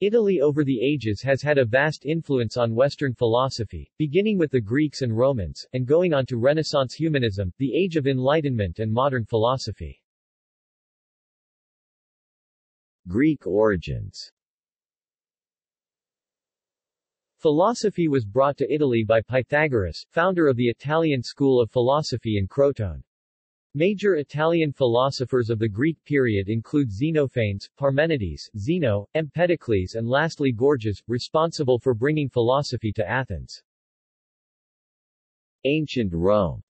Italy over the ages has had a vast influence on Western philosophy, beginning with the Greeks and Romans, and going on to Renaissance humanism, the Age of Enlightenment and modern philosophy. Greek origins. Philosophy was brought to Italy by Pythagoras, founder of the Italian school of philosophy in Croton. Major Italian philosophers of the Greek period include Xenophanes, Parmenides, Zeno, Empedocles and lastly Gorgias, responsible for bringing philosophy to Athens. Ancient Rome.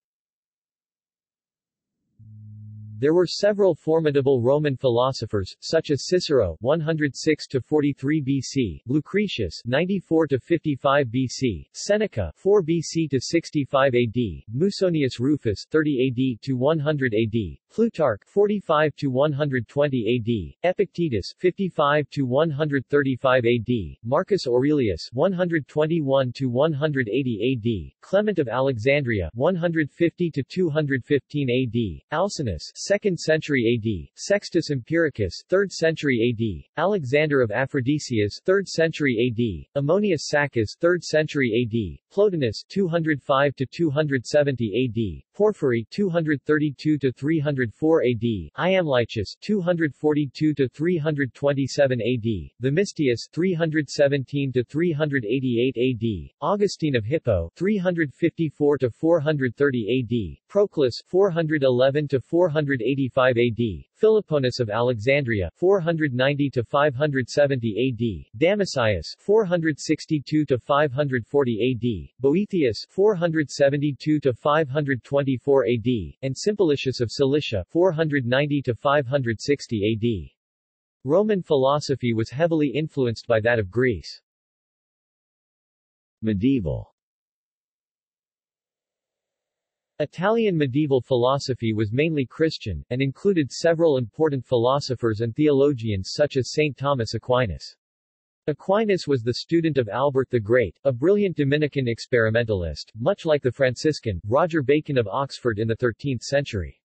There were several formidable Roman philosophers, such as Cicero (106–43 BC), Lucretius (94–55 BC), Seneca (4 BC–65 AD), Musonius Rufus (30 AD–100 AD), Plutarch (45–120 AD), Epictetus (55–135 AD), Marcus Aurelius (121–180 AD), Clement of Alexandria (150–215 AD), Alcinous 2nd century AD, Sextus Empiricus 3rd century AD, Alexander of Aphrodisias 3rd century AD, Ammonius Saccas 3rd century AD, Plotinus 205–270 AD, Porphyry 232–304 AD, Iamblichus 242–327 AD, Themistius 317–388 AD, Augustine of Hippo 354–430 AD, Proclus 411–485 AD, Philoponus of Alexandria 490–570 AD, Damascius 462–540 AD, Boethius 472–524 AD, and Simplicius of Cilicia 490–560 AD. Roman philosophy was heavily influenced by that of Greece. Medieval. Italian medieval philosophy was mainly Christian, and included several important philosophers and theologians such as St. Thomas Aquinas. Aquinas was the student of Albert the Great, a brilliant Dominican experimentalist, much like the Franciscan, Roger Bacon of Oxford in the 13th century.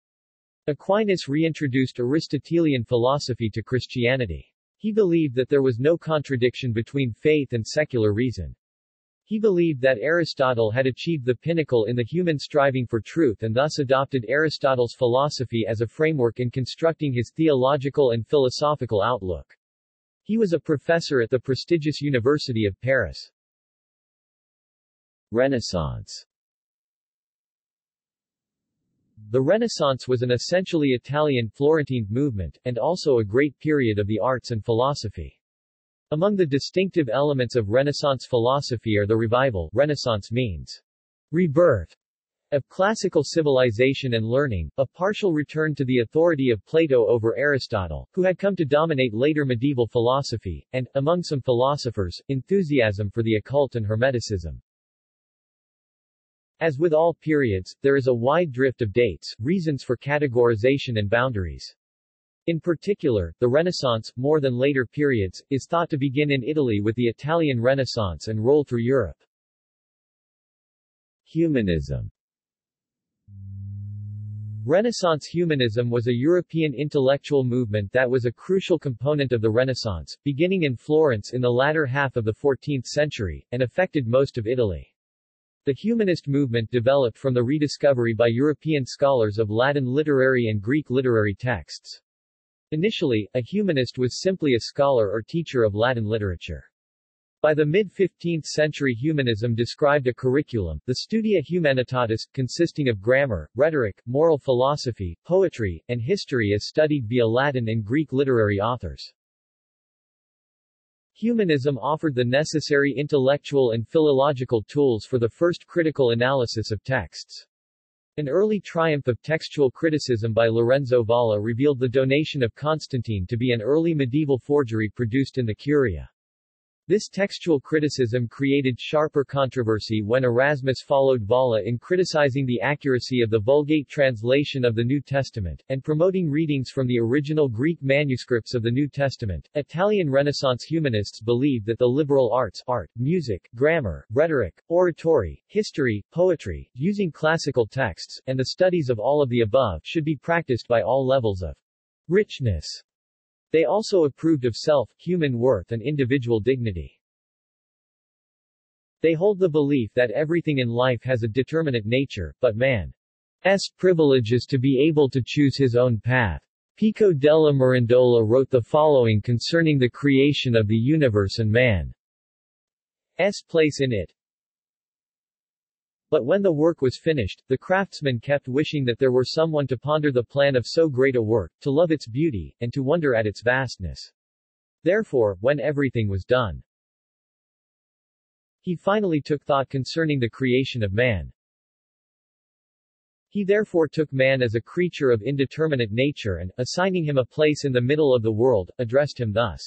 Aquinas reintroduced Aristotelian philosophy to Christianity. He believed that there was no contradiction between faith and secular reason. He believed that Aristotle had achieved the pinnacle in the human striving for truth and thus adopted Aristotle's philosophy as a framework in constructing his theological and philosophical outlook. He was a professor at the prestigious University of Paris. Renaissance. The Renaissance was an essentially Italian Florentine movement, and also a great period of the arts and philosophy. Among the distinctive elements of Renaissance philosophy are the revival (Renaissance means rebirth) of classical civilization and learning, a partial return to the authority of Plato over Aristotle, who had come to dominate later medieval philosophy, and, among some philosophers, enthusiasm for the occult and Hermeticism. As with all periods, there is a wide drift of dates, reasons for categorization and boundaries. In particular, the Renaissance, more than later periods, is thought to begin in Italy with the Italian Renaissance and roll through Europe. Humanism. Renaissance humanism was a European intellectual movement that was a crucial component of the Renaissance, beginning in Florence in the latter half of the 14th century, and affected most of Italy. The humanist movement developed from the rediscovery by European scholars of Latin literary and Greek literary texts. Initially, a humanist was simply a scholar or teacher of Latin literature. By the mid-15th century, humanism described a curriculum, the Studia Humanitatis, consisting of grammar, rhetoric, moral philosophy, poetry, and history as studied via Latin and Greek literary authors. Humanism offered the necessary intellectual and philological tools for the first critical analysis of texts. An early triumph of textual criticism by Lorenzo Valla revealed the donation of Constantine to be an early medieval forgery produced in the Curia. This textual criticism created sharper controversy when Erasmus followed Valla in criticizing the accuracy of the Vulgate translation of the New Testament, and promoting readings from the original Greek manuscripts of the New Testament. Italian Renaissance humanists believed that the liberal arts, art, music, grammar, rhetoric, oratory, history, poetry, using classical texts, and the studies of all of the above should be practiced by all levels of richness They also approved of self, human worth and individual dignity. They hold the belief that everything in life has a determinate nature, but man's privilege is to be able to choose his own path. Pico della Mirandola wrote the following concerning the creation of the universe and man's place in it. But when the work was finished, the craftsmen kept wishing that there were someone to ponder the plan of so great a work, to love its beauty, and to wonder at its vastness. Therefore, when everything was done, he finally took thought concerning the creation of man. He therefore took man as a creature of indeterminate nature and, assigning him a place in the middle of the world, addressed him thus: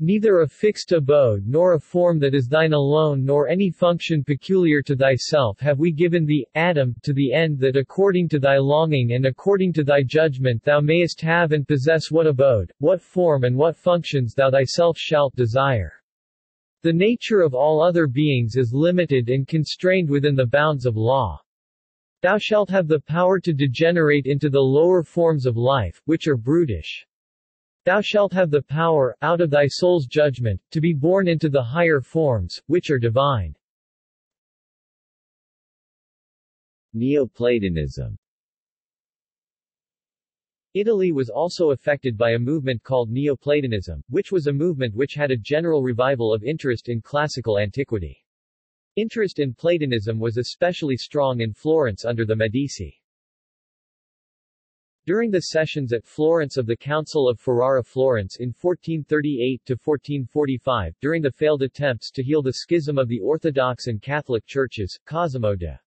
"Neither a fixed abode nor a form that is thine alone nor any function peculiar to thyself have we given thee, Adam, to the end that according to thy longing and according to thy judgment thou mayest have and possess what abode, what form and what functions thou thyself shalt desire. The nature of all other beings is limited and constrained within the bounds of law. Thou shalt have the power to degenerate into the lower forms of life, which are brutish. Thou shalt have the power, out of thy soul's judgment, to be born into the higher forms, which are divine." Neoplatonism. Italy was also affected by a movement called Neoplatonism, which was a movement which had a general revival of interest in classical antiquity. Interest in Platonism was especially strong in Florence under the Medici. During the sessions at Florence of the Council of Ferrara-Florence in 1438–1445, during the failed attempts to heal the schism of the Orthodox and Catholic churches, Cosimo de'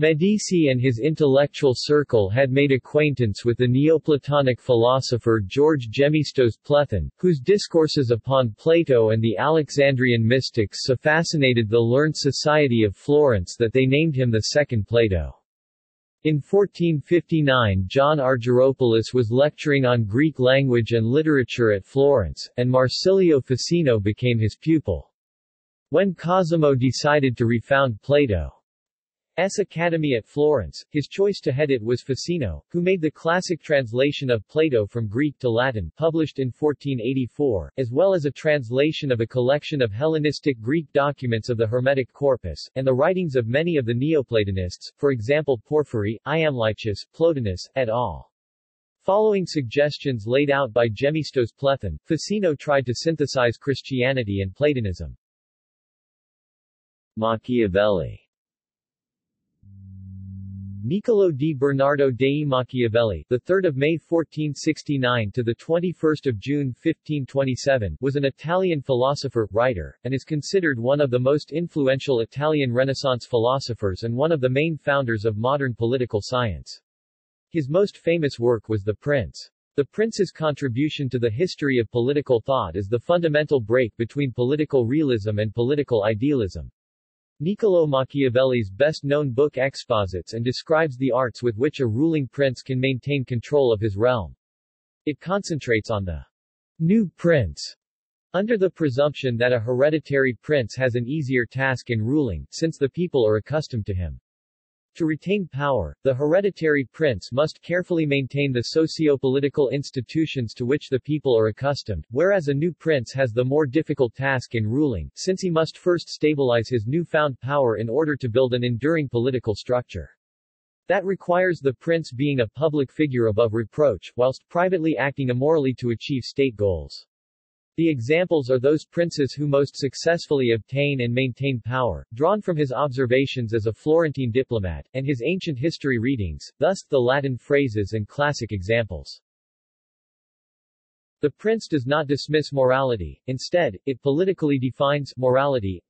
Medici and his intellectual circle had made acquaintance with the Neoplatonic philosopher George Gemistos Plethin, whose discourses upon Plato and the Alexandrian mystics so fascinated the learned society of Florence that they named him the Second Plato. In 1459 John Argyropoulos was lecturing on Greek language and literature at Florence, and Marsilio Ficino became his pupil. When Cosimo decided to refound Plato's Academy at Florence, his choice to head it was Ficino, who made the classic translation of Plato from Greek to Latin published in 1484, as well as a translation of a collection of Hellenistic Greek documents of the Hermetic corpus, and the writings of many of the Neoplatonists, for example Porphyry, Iamblichus, Plotinus, et al. Following suggestions laid out by Gemistos Plethin, Ficino tried to synthesize Christianity and Platonism. Machiavelli. Niccolò di Bernardo dei Machiavelli, the 3rd of May 1469 to the 21st of June 1527, was an Italian philosopher, writer, and is considered one of the most influential Italian Renaissance philosophers and one of the main founders of modern political science. His most famous work was The Prince. The Prince's contribution to the history of political thought is the fundamental break between political realism and political idealism. Niccolò Machiavelli's best-known book exposits and describes the arts with which a ruling prince can maintain control of his realm. It concentrates on the new prince, under the presumption that a hereditary prince has an easier task in ruling, since the people are accustomed to him. To retain power, the hereditary prince must carefully maintain the socio-political institutions to which the people are accustomed, whereas a new prince has the more difficult task in ruling, since he must first stabilize his newfound power in order to build an enduring political structure. That requires the prince being a public figure above reproach, whilst privately acting immorally to achieve state goals. The examples are those princes who most successfully obtain and maintain power, drawn from his observations as a Florentine diplomat, and his ancient history readings, thus, the Latin phrases and classic examples. The Prince does not dismiss morality, instead, it politically defines morality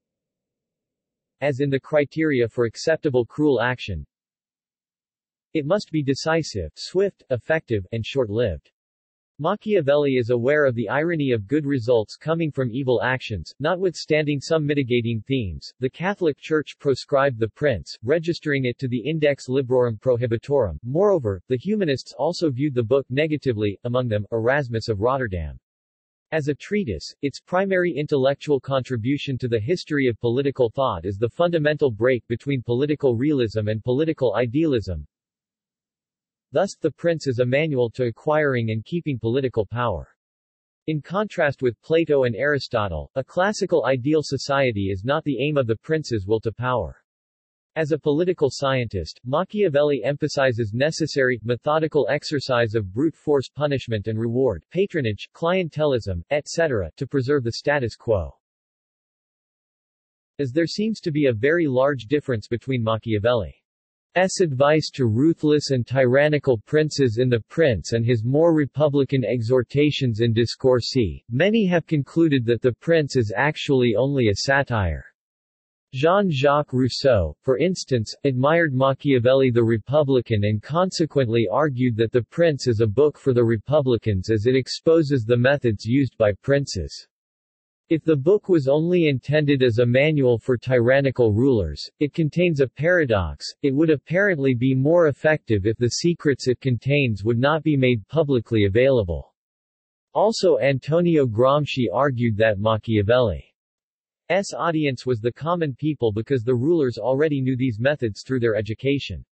as in the criteria for acceptable cruel action. It must be decisive, swift, effective, and short-lived. Machiavelli is aware of the irony of good results coming from evil actions, notwithstanding some mitigating themes. The Catholic Church proscribed the prince, registering it to the Index Librorum Prohibitorum. Moreover, the humanists also viewed the book negatively, among them, Erasmus of Rotterdam. As a treatise, its primary intellectual contribution to the history of political thought is the fundamental break between political realism and political idealism. Thus, The Prince is a manual to acquiring and keeping political power. In contrast with Plato and Aristotle, a classical ideal society is not the aim of the prince's will to power. As a political scientist, Machiavelli emphasizes necessary, methodical exercise of brute force punishment and reward, patronage, clientelism, etc., to preserve the status quo. As there seems to be a very large difference between Machiavelli's advice to ruthless and tyrannical princes in The Prince and his more republican exhortations in Discorsi, many have concluded that The Prince is actually only a satire. Jean-Jacques Rousseau, for instance, admired Machiavelli the Republican and consequently argued that The Prince is a book for the Republicans as it exposes the methods used by princes. If the book was only intended as a manual for tyrannical rulers, it contains a paradox. It would apparently be more effective if the secrets it contains would not be made publicly available. Also, Antonio Gramsci argued that Machiavelli's audience was the common people because the rulers already knew these methods through their education.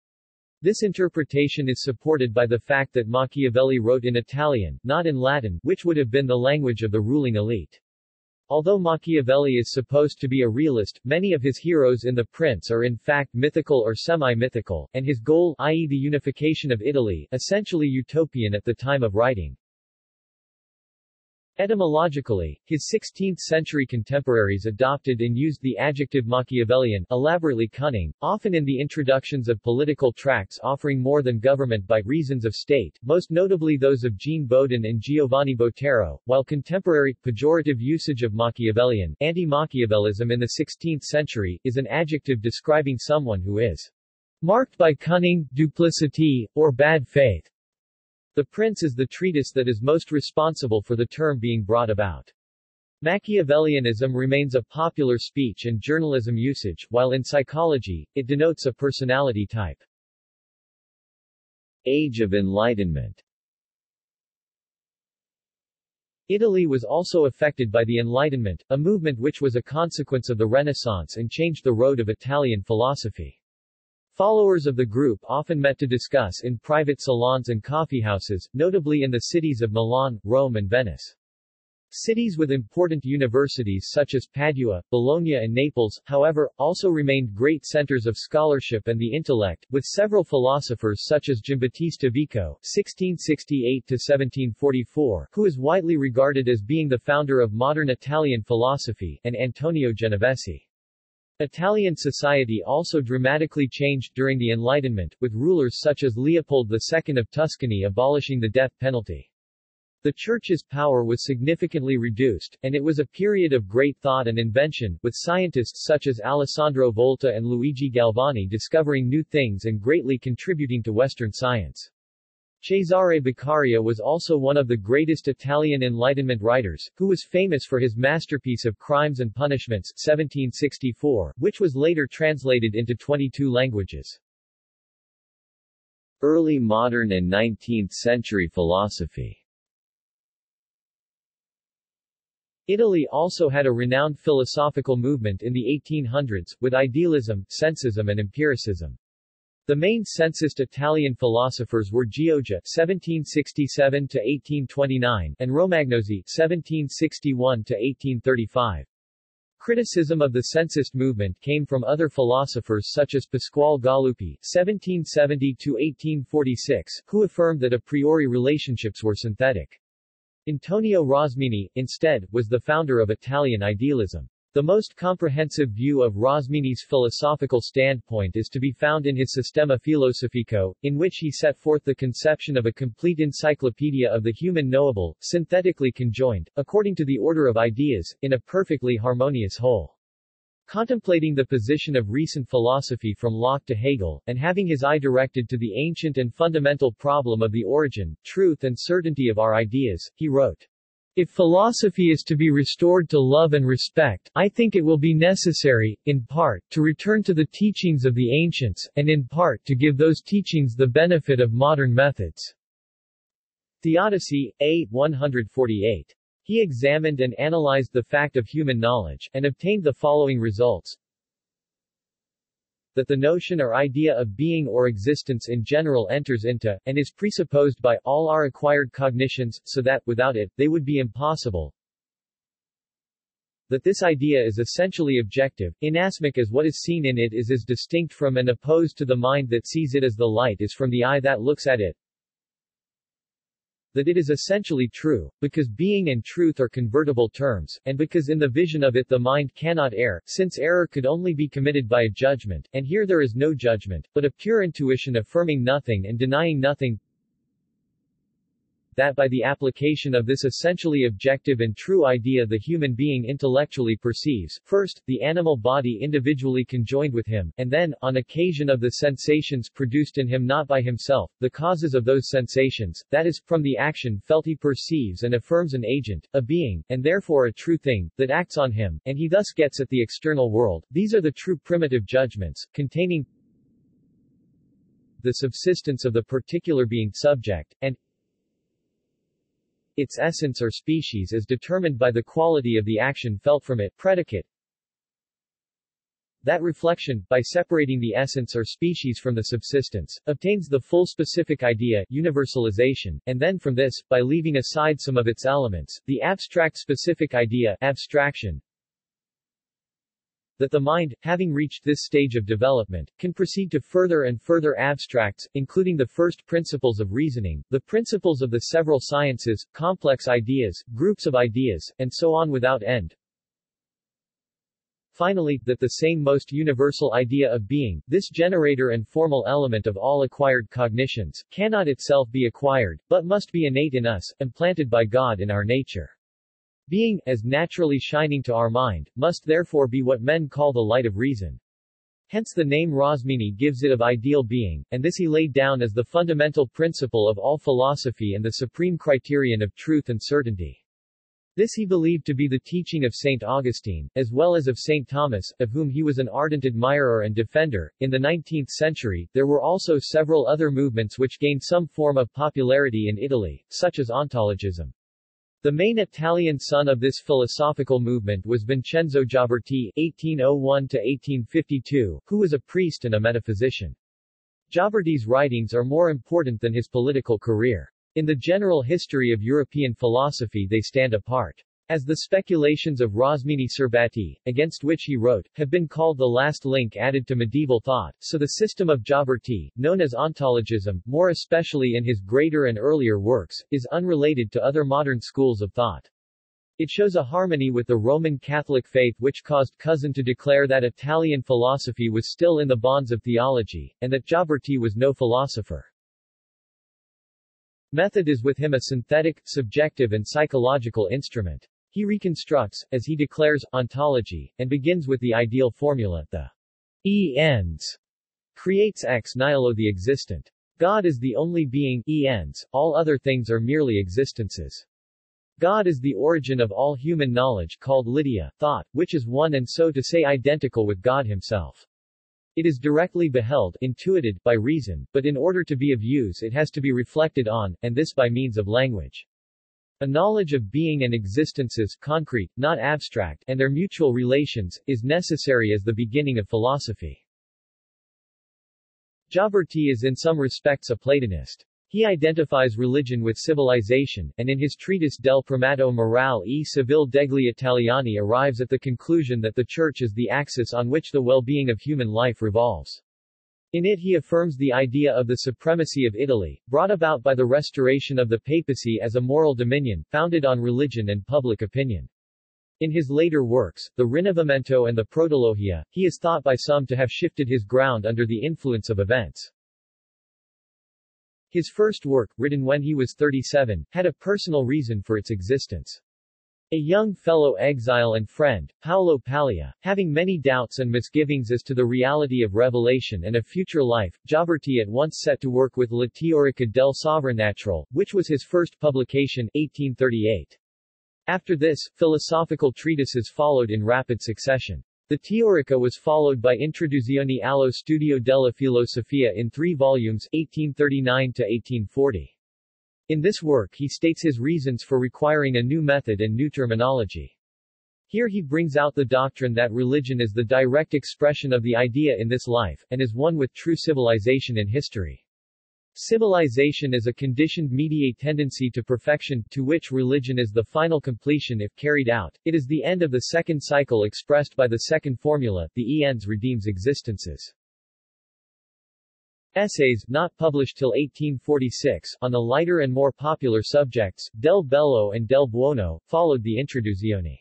This interpretation is supported by the fact that Machiavelli wrote in Italian, not in Latin, which would have been the language of the ruling elite. Although Machiavelli is supposed to be a realist, many of his heroes in The Prince are in fact mythical or semi-mythical, and his goal, i.e. the unification of Italy, essentially utopian at the time of writing. Etymologically, his 16th-century contemporaries adopted and used the adjective Machiavellian, elaborately cunning, often in the introductions of political tracts offering more than government by reasons of state, most notably those of Jean Bodin and Giovanni Botero, while contemporary, pejorative usage of Machiavellian, anti-Machiavellism in the 16th century, is an adjective describing someone who is marked by cunning, duplicity, or bad faith. The Prince is the treatise that is most responsible for the term being brought about. Machiavellianism remains a popular speech and journalism usage, while in psychology, it denotes a personality type. Age of Enlightenment. Italy was also affected by the Enlightenment, a movement which was a consequence of the Renaissance and changed the road of Italian philosophy. Followers of the group often met to discuss in private salons and coffeehouses, notably in the cities of Milan, Rome and Venice. Cities with important universities such as Padua, Bologna and Naples, however, also remained great centers of scholarship and the intellect, with several philosophers such as Giambattista Vico (1668–1744), who is widely regarded as being the founder of modern Italian philosophy, and Antonio Genovesi. Italian society also dramatically changed during the Enlightenment, with rulers such as Leopold II of Tuscany abolishing the death penalty. The Church's power was significantly reduced, and it was a period of great thought and invention, with scientists such as Alessandro Volta and Luigi Galvani discovering new things and greatly contributing to Western science. Cesare Beccaria was also one of the greatest Italian Enlightenment writers, who was famous for his masterpiece of Crimes and Punishments 1764, which was later translated into 22 languages. Early modern and 19th-century philosophy. Italy also had a renowned philosophical movement in the 1800s, with idealism, sensism and empiricism. The main sensist Italian philosophers were Chioggia (1767–1829) and Romagnosi (1761–1835). Criticism of the sensist movement came from other philosophers such as Pasquale Galuppi (1770–1846), who affirmed that a priori relationships were synthetic. Antonio Rosmini, instead, was the founder of Italian idealism. The most comprehensive view of Rosmini's philosophical standpoint is to be found in his Sistema Filosofico, in which he set forth the conception of a complete encyclopedia of the human knowable, synthetically conjoined, according to the order of ideas, in a perfectly harmonious whole. Contemplating the position of recent philosophy from Locke to Hegel, and having his eye directed to the ancient and fundamental problem of the origin, truth and certainty of our ideas, he wrote, "If philosophy is to be restored to love and respect, I think it will be necessary, in part, to return to the teachings of the ancients, and in part to give those teachings the benefit of modern methods." Theodicy, A. 148. He examined and analyzed the fact of human knowledge, and obtained the following results. that the notion or idea of being or existence in general enters into, and is presupposed by, all our acquired cognitions, so that, without it, they would be impossible. That this idea is essentially objective, inasmuch as what is seen in it is as distinct from and opposed to the mind that sees it as the light is from the eye that looks at it. That it is essentially true, because being and truth are convertible terms, and because in the vision of it the mind cannot err, since error could only be committed by a judgment, and here there is no judgment, but a pure intuition affirming nothing and denying nothing. That by the application of this essentially objective and true idea the human being intellectually perceives, first, the animal body individually conjoined with him, and then, on occasion of the sensations produced in him not by himself, the causes of those sensations, that is, from the action felt he perceives and affirms an agent, a being, and therefore a true thing, that acts on him, and he thus gets at the external world. These are the true primitive judgments, containing the subsistence of the particular being subject, and its essence or species is determined by the quality of the action felt from it, predicate. That reflection, by separating the essence or species from the subsistence, obtains the full specific idea, universalization, and then from this, by leaving aside some of its elements, the abstract specific idea, abstraction. That the mind, having reached this stage of development, can proceed to further and further abstracts, including the first principles of reasoning, the principles of the several sciences, complex ideas, groups of ideas, and so on without end. Finally, that the same most universal idea of being, this generator and formal element of all acquired cognitions, cannot itself be acquired, but must be innate in us, implanted by God in our nature. Being, as naturally shining to our mind, must therefore be what men call the light of reason. Hence the name Rosmini gives it of ideal being, and this he laid down as the fundamental principle of all philosophy and the supreme criterion of truth and certainty. This he believed to be the teaching of St. Augustine, as well as of St. Thomas, of whom he was an ardent admirer and defender. In the 19th century, there were also several other movements which gained some form of popularity in Italy, such as ontologism. The main Italian son of this philosophical movement was Vincenzo Gioberti (1801–1852), who was a priest and a metaphysician. Gioberti's writings are more important than his political career. In the general history of European philosophy they stand apart. As the speculations of Rosmini Serbati, against which he wrote, have been called the last link added to medieval thought, so the system of Gioberti, known as ontologism, more especially in his greater and earlier works, is unrelated to other modern schools of thought. It shows a harmony with the Roman Catholic faith which caused Cousin to declare that Italian philosophy was still in the bonds of theology, and that Gioberti was no philosopher. Method is with him a synthetic, subjective and psychological instrument. He reconstructs, as he declares, ontology, and begins with the ideal formula, the ens creates ex nihilo the existent. God is the only being, ens, all other things are merely existences. God is the origin of all human knowledge called Lydia, thought, which is one and so to say identical with God himself. It is directly beheld, intuited, by reason, but in order to be of use it has to be reflected on, and this by means of language. A knowledge of being and existences, concrete, not abstract, and their mutual relations, is necessary as the beginning of philosophy. Gioberti is in some respects a Platonist. He identifies religion with civilization, and in his treatise Del Primato Morale e Civile degli Italiani arrives at the conclusion that the Church is the axis on which the well-being of human life revolves. In it he affirms the idea of the supremacy of Italy, brought about by the restoration of the papacy as a moral dominion, founded on religion and public opinion. In his later works, the Rinnovamento and the Protologia, he is thought by some to have shifted his ground under the influence of events. His first work, written when he was 37, had a personal reason for its existence. A young fellow exile and friend, Paolo Paglia, having many doubts and misgivings as to the reality of revelation and a future life, Gioberti at once set to work with La Teorica del Sovranatural, which was his first publication, 1838. After this, philosophical treatises followed in rapid succession. The Teorica was followed by Introduzione allo Studio della Filosofia in 3 volumes, 1839–1840. In this work he states his reasons for requiring a new method and new terminology. Here he brings out the doctrine that religion is the direct expression of the idea in this life, and is one with true civilization in history. Civilization is a conditioned mediate tendency to perfection, to which religion is the final completion if carried out. It is the end of the second cycle expressed by the second formula, the ens redeems existences. Essays, not published till 1846, on the lighter and more popular subjects, Del Bello and Del Buono, followed the Introduzione.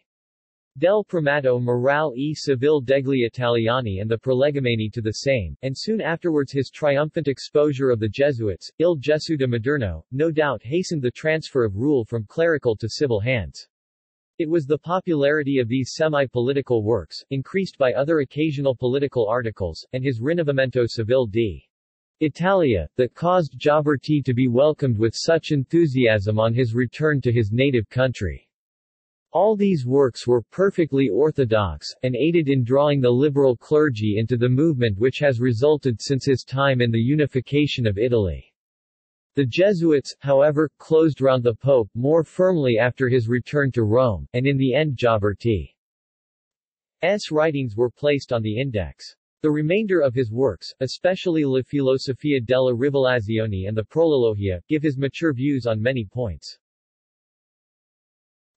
Del Primato Morale e Civile degli Italiani and the Prolegomeni to the same, and soon afterwards his triumphant exposure of the Jesuits, Il Gesù de Moderno, no doubt hastened the transfer of rule from clerical to civil hands. It was the popularity of these semi-political works, increased by other occasional political articles, and his Rinnovamento Civile d. Italia, that caused Gioberti to be welcomed with such enthusiasm on his return to his native country. All these works were perfectly orthodox, and aided in drawing the liberal clergy into the movement which has resulted since his time in the unification of Italy. The Jesuits, however, closed round the Pope more firmly after his return to Rome, and in the end Gioberti's writings were placed on the index. The remainder of his works, especially La Filosofia della Rivelazione and the Prologia, give his mature views on many points.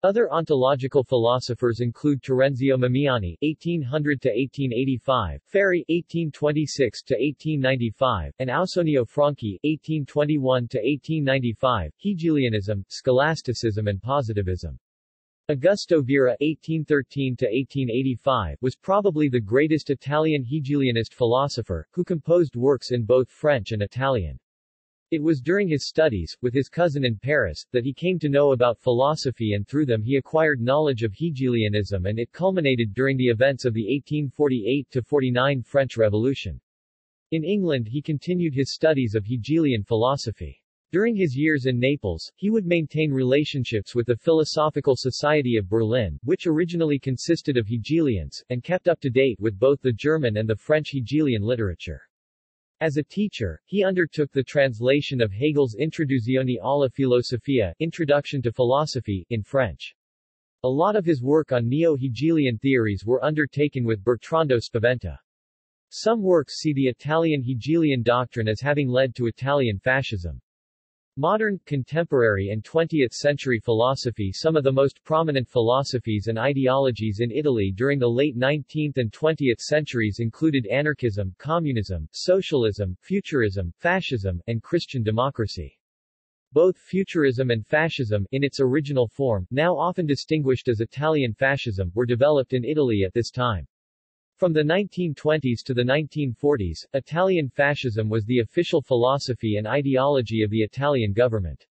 Other ontological philosophers include Terenzio Mamiani (1800–1885), Ferri (1826–1895), and Ausonio Franchi (1821–1895). Hegelianism, Scholasticism, and Positivism. Augusto Vera (1813–1885) was probably the greatest Italian Hegelianist philosopher, who composed works in both French and Italian. It was during his studies, with his cousin in Paris, that he came to know about philosophy, and through them he acquired knowledge of Hegelianism, and it culminated during the events of the 1848–49 French Revolution. In England he continued his studies of Hegelian philosophy. During his years in Naples, he would maintain relationships with the Philosophical Society of Berlin, which originally consisted of Hegelians, and kept up to date with both the German and the French Hegelian literature. As a teacher, he undertook the translation of Hegel's Introduzione alla Filosofia, Introduction to Philosophy, in French. A lot of his work on neo-Hegelian theories were undertaken with Bertrando Spaventa. Some works see the Italian Hegelian doctrine as having led to Italian fascism. Modern, contemporary and 20th-century philosophy. Some of the most prominent philosophies and ideologies in Italy during the late 19th and 20th centuries included anarchism, communism, socialism, futurism, fascism, and Christian democracy. Both futurism and fascism, in its original form, now often distinguished as Italian fascism, were developed in Italy at this time. From the 1920s to the 1940s, Italian fascism was the official philosophy and ideology of the Italian government.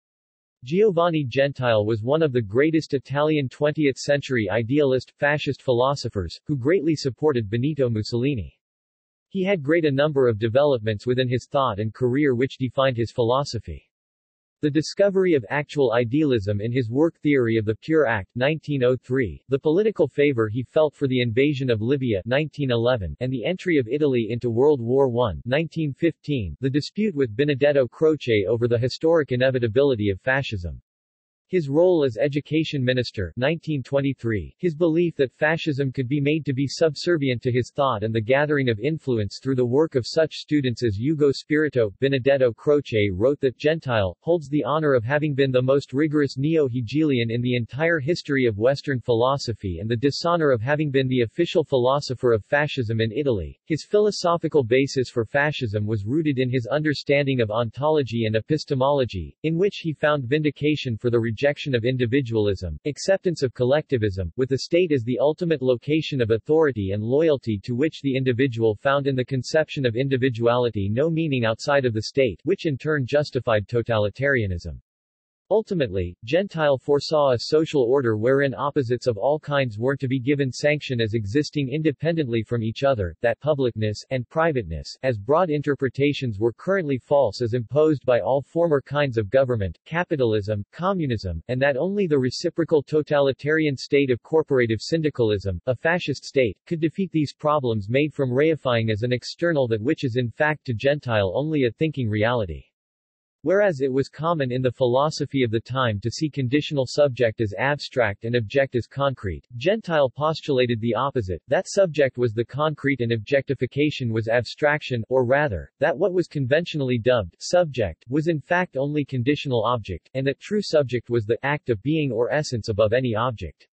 Giovanni Gentile was one of the greatest Italian 20th-century idealist, fascist philosophers, who greatly supported Benito Mussolini. He had great a number of developments within his thought and career which defined his philosophy. The discovery of actual idealism in his work Theory of the Pure Act 1903, the political favor he felt for the invasion of Libya 1911, and the entry of Italy into World War I 1915, the dispute with Benedetto Croce over the historic inevitability of fascism. His role as education minister 1923, his belief that fascism could be made to be subservient to his thought and the gathering of influence through the work of such students as Ugo Spirito. Benedetto Croce wrote that Gentile holds the honor of having been the most rigorous neo-Hegelian in the entire history of Western philosophy and the dishonor of having been the official philosopher of fascism in Italy. His philosophical basis for fascism was rooted in his understanding of ontology and epistemology, in which he found vindication for the rejection of individualism, acceptance of collectivism, with the state as the ultimate location of authority and loyalty, to which the individual found in the conception of individuality no meaning outside of the state, which in turn justified totalitarianism. Ultimately, Gentile foresaw a social order wherein opposites of all kinds were to be given sanction as existing independently from each other, that publicness, and privateness, as broad interpretations were currently false as imposed by all former kinds of government, capitalism, communism, and that only the reciprocal totalitarian state of corporative syndicalism, a fascist state, could defeat these problems made from reifying as an external that which is in fact to Gentile only a thinking reality. Whereas it was common in the philosophy of the time to see conditional subject as abstract and object as concrete, Gentile postulated the opposite, that subject was the concrete and objectification was abstraction, or rather, that what was conventionally dubbed subject was in fact only conditional object, and that true subject was the act of being or essence above any object.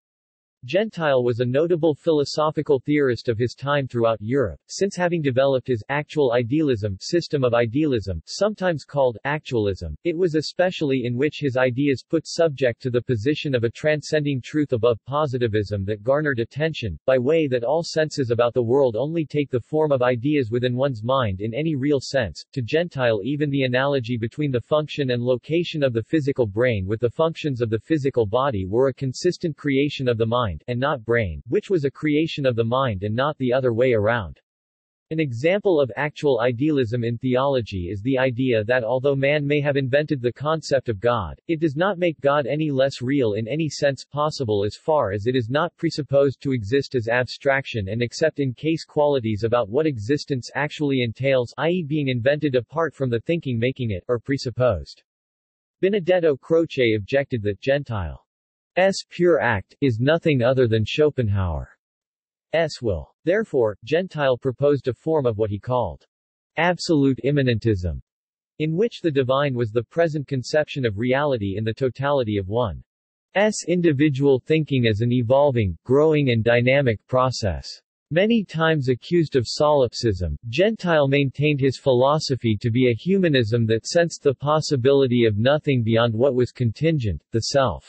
Gentile was a notable philosophical theorist of his time throughout Europe, since having developed his actual idealism system of idealism, sometimes called actualism, it was especially in which his ideas put subject to the position of a transcending truth above positivism that garnered attention, by way that all senses about the world only take the form of ideas within one's mind in any real sense. To Gentile even the analogy between the function and location of the physical brain with the functions of the physical body were a consistent creation of the mind, and not brain, which was a creation of the mind and not the other way around. An example of actual idealism in theology is the idea that although man may have invented the concept of God, it does not make God any less real in any sense possible as far as it is not presupposed to exist as abstraction and except in case qualities about what existence actually entails, i.e. being invented apart from the thinking making it, are presupposed. Benedetto Croce objected that Gentile S. pure act, is nothing other than Schopenhauer's will. Therefore, Gentile proposed a form of what he called absolute immanentism, in which the divine was the present conception of reality in the totality of one's individual thinking as an evolving, growing and dynamic process. Many times accused of solipsism, Gentile maintained his philosophy to be a humanism that sensed the possibility of nothing beyond what was contingent, the self.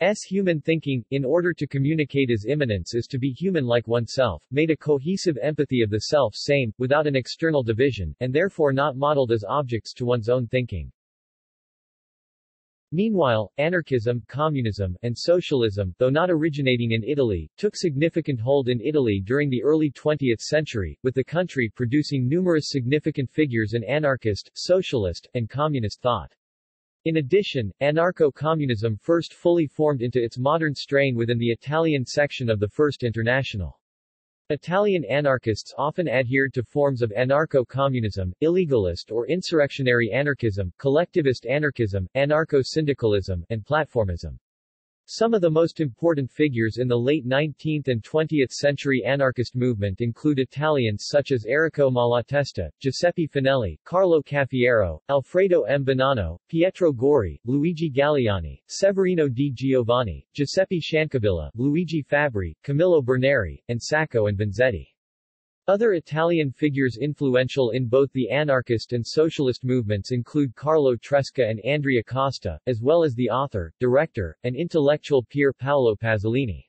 S. human thinking, in order to communicate as immanence is to be human like oneself, made a cohesive empathy of the self same, without an external division, and therefore not modeled as objects to one's own thinking. Meanwhile, anarchism, communism, and socialism, though not originating in Italy, took significant hold in Italy during the early 20th century, with the country producing numerous significant figures in anarchist, socialist, and communist thought. In addition, anarcho-communism first fully formed into its modern strain within the Italian section of the First International. Italian anarchists often adhered to forms of anarcho-communism, illegalist or insurrectionary anarchism, collectivist anarchism, anarcho-syndicalism, and platformism. Some of the most important figures in the late 19th and 20th century anarchist movement include Italians such as Errico Malatesta, Giuseppe Finelli, Carlo Caffiero, Alfredo M. Bonanno, Pietro Gori, Luigi Galliani, Severino Di Giovanni, Giuseppe Sciancavilla, Luigi Fabbri, Camillo Berneri, and Sacco and Vanzetti. Other Italian figures influential in both the anarchist and socialist movements include Carlo Tresca and Andrea Costa, as well as the author, director, and intellectual peer Paolo Pasolini.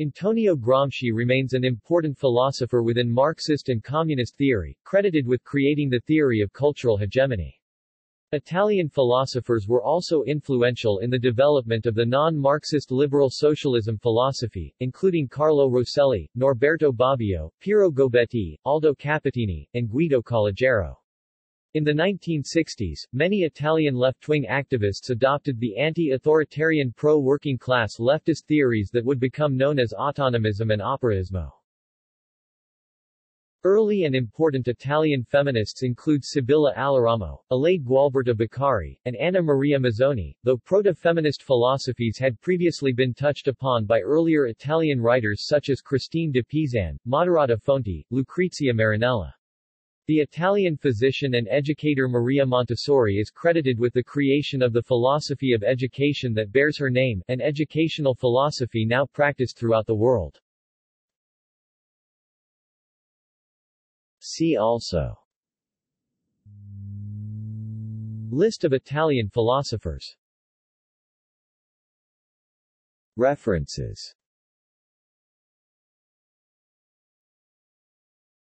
Antonio Gramsci remains an important philosopher within Marxist and communist theory, credited with creating the theory of cultural hegemony. Italian philosophers were also influential in the development of the non-Marxist liberal socialism philosophy, including Carlo Rosselli, Norberto Bobbio, Piero Gobetti, Aldo Capitani, and Guido Calogero. In the 1960s, many Italian left-wing activists adopted the anti-authoritarian pro-working class leftist theories that would become known as autonomism and operaismo. Early and important Italian feminists include Sibilla Aliramo, Elaide Gualberto Boccari, and Anna Maria Mazzoni, though proto-feminist philosophies had previously been touched upon by earlier Italian writers such as Christine de Pizan, Moderata Fonti, Lucrezia Marinella. The Italian physician and educator Maria Montessori is credited with the creation of the philosophy of education that bears her name, an educational philosophy now practiced throughout the world. See also: List of Italian philosophers. References.